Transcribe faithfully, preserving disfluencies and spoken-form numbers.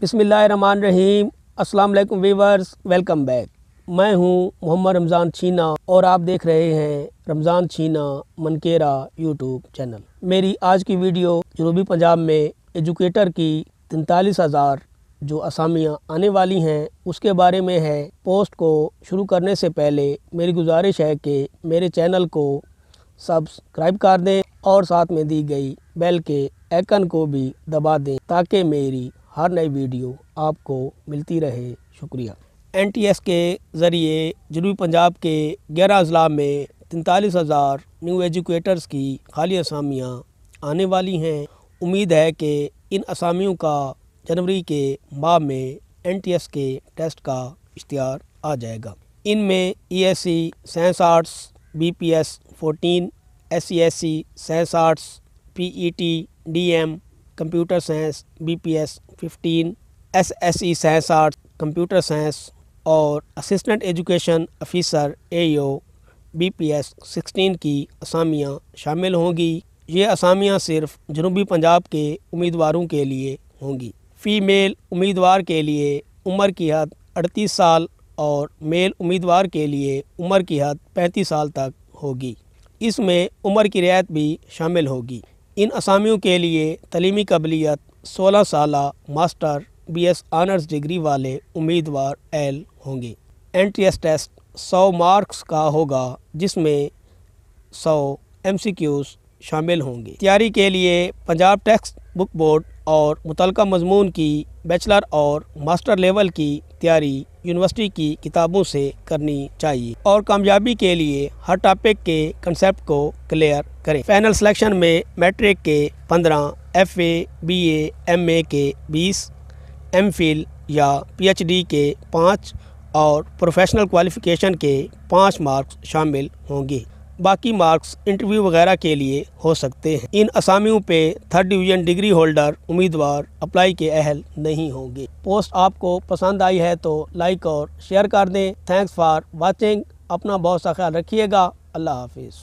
बिस्मिल्लाहिर्रहमानिर्रहीम। अस्सलाम वालेकुम व्यूअर्स, वेलकम बैक। मैं हूं मोहम्मद रमज़ान छीना और आप देख रहे हैं रमज़ान छीना मनकेरा यूट्यूब चैनल। मेरी आज की वीडियो जनूबी पंजाब में एजुकेटर की तैंतालीस हज़ार जो असामियाँ आने वाली हैं उसके बारे में है। पोस्ट को शुरू करने से पहले मेरी गुजारिश है कि मेरे चैनल को सब्सक्राइब कर दें और साथ में दी गई बेल के आइकन को भी दबा दें ताकि मेरी हर नई वीडियो आपको मिलती रहे। शुक्रिया। एन टी एस के ज़रिए जनूबी पंजाब के ग्यारह अजला में तैंतालीस हज़ार न्यू एजुकेटर्स की खाली असामियाँ आने वाली हैं। उम्मीद है कि इन असामियों का जनवरी के माह में एन टी एस के टेस्ट का इश्तिहार आ जाएगा। इनमें E S C science arts, B P S fourteen, S C S C science arts, P E T, D M computer science, B P S fifteen, S S E science arts, computer science और assistant education officer A O B P S sixteen की असामियाँ शामिल होंगी। ये असामियाँ सिर्फ जनूबी पंजाब के उम्मीदवारों के लिए होंगी। फ़ीमेल उम्मीदवार के लिए उम्र की हद अड़तीस साल और मेल उम्मीदवार के लिए उम्र की हद पैंतीस साल तक होगी। इसमें उम्र की रियायत भी शामिल होगी। इन असामियों के लिए तलीमी काबिलियत सोलह साला master B S honours degree वाले उम्मीदवार एल होंगे। एन टी एस टेस्ट सौ मार्क्स का होगा जिसमें सौ एम सी क्यूज़ शामिल होंगे। तैयारी के लिए पंजाब टेक्स्ट बुक बोर्ड और मुतलका मजमून की बैचलर और मास्टर लेवल की तैयारी यूनिवर्सिटी की किताबों से करनी चाहिए और कामयाबी के लिए हर टॉपिक के कंसेप्ट को क्लियर करें। फाइनल सिलेक्शन में मैट्रिक के पंद्रह, F A, B A, M A के बीस, एम फिल या पी एच डी के पाँच और प्रोफेशनल क्वालिफिकेशन के पाँच मार्क्स शामिल होंगे। बाकी मार्क्स इंटरव्यू वगैरह के लिए हो सकते हैं। इन असामियों पे थर्ड डिवीज़न डिग्री होल्डर उम्मीदवार अप्लाई के अहल नहीं होंगे। पोस्ट आपको पसंद आई है तो लाइक और शेयर कर दें। Thanks for watching. अपना बहुत सा ख्याल रखिएगा। अल्लाह हाफिज़।